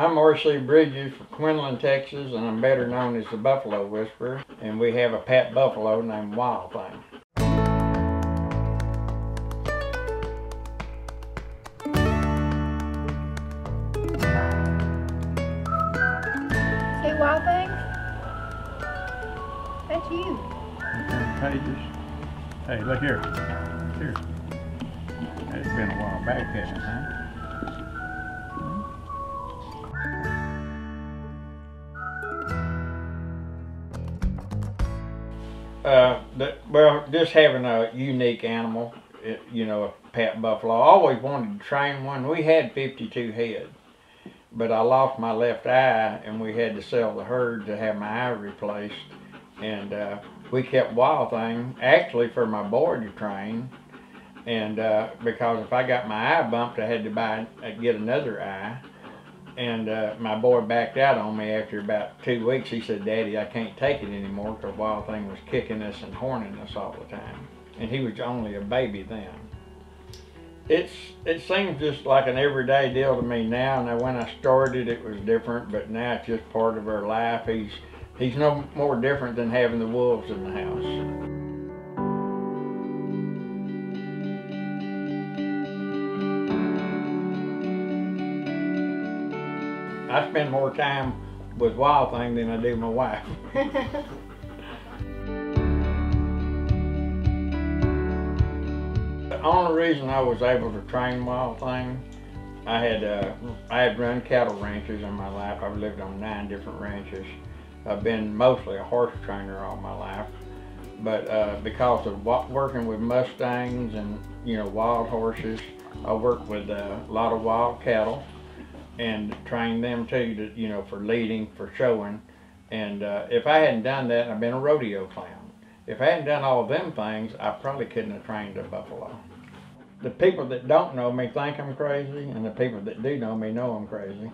I'm Orsley Bridges from Quinlan, Texas, and I'm better known as the Buffalo Whisperer, and we have a pet buffalo named Wild Thing. Hey, Wild Thing, that's you. Hey, look here. Here. It's been a while back, hasn't it, huh? Well, just having a unique animal, you know, a pet buffalo. I always wanted to train one. We had 52 head, but I lost my left eye, and we had to sell the herd to have my eye replaced. And we kept Wild Thing, actually, for my boy to train. And because if I got my eye bumped, I had to get another eye. And my boy backed out on me after about 2 weeks. He said, "Daddy, I can't take it anymore," because Wild Thing was kicking us and horning us all the time. And he was only a baby then. It seems just like an everyday deal to me now. Now, when I started, it was different, but now it's just part of our life. He's no more different than having the wolves in the house. I spend more time with Wild Thing than I do my wife. The only reason I was able to train Wild Thing, I had run cattle ranches in my life. I've lived on 9 different ranches. I've been mostly a horse trainer all my life, but because of working with mustangs and, you know, wild horses, I worked with a lot of wild cattle and train them too, to, you know, for leading, for showing. And if I hadn't done that, I've been a rodeo clown. If I hadn't done all them things, I probably couldn't have trained a buffalo. The people that don't know me think I'm crazy, and the people that do know me know I'm crazy.